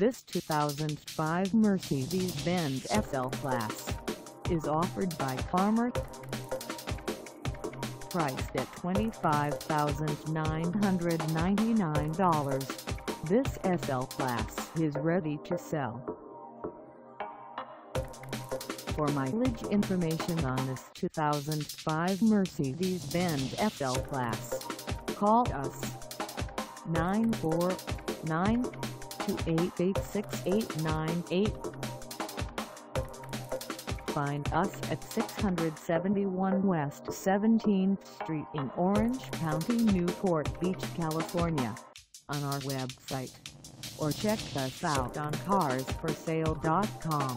This 2005 Mercedes-Benz SL-Class is offered by CarMart. Priced at $25,999, this SL-Class is ready to sell. For mileage information on this 2005 Mercedes-Benz SL-Class, call us 949-288-6898. Find us at 671 West 17th Street in Orange County, Newport Beach, California, on our website, or check us out on carsforsale.com.